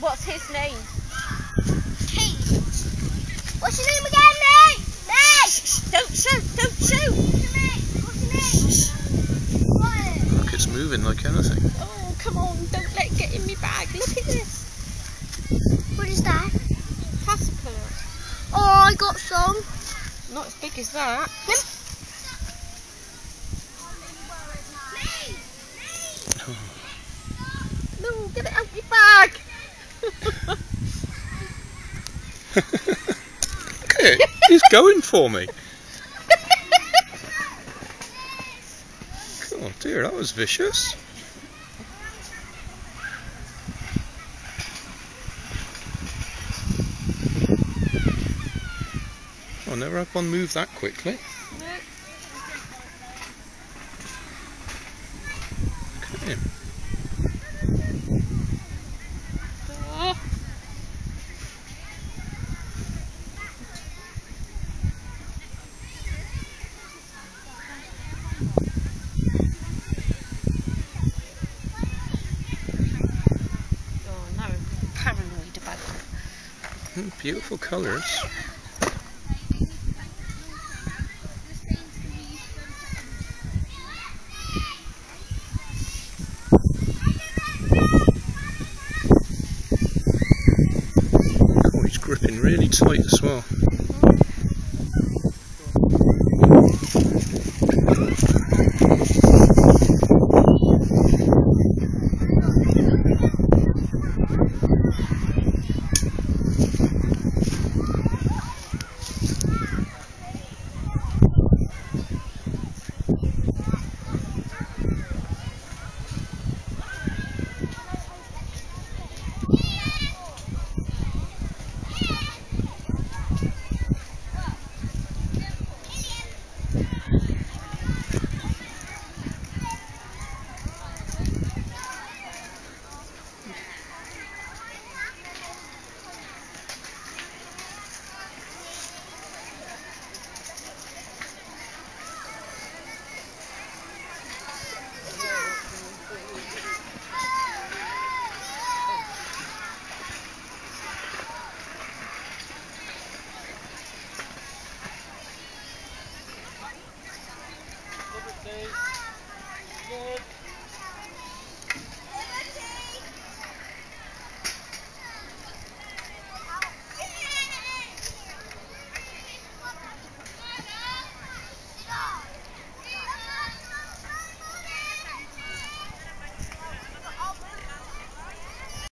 What's his name? Kate. What's your name again, May? May! Don't shoot, don't shoot! What's your name? What? Look, it's moving like anything. Oh, come on, don't let it get in my bag. Look at this. What is that? Caterpillar. Oh, I got some. Not as big as that. No, get it out of your bag! Look at it, he's going for me. Oh dear, that was vicious. I've never had one move that quickly. No. Look at him. Oh. Oh, now I'm paranoid about them. Beautiful colours. Gripping really tight as well.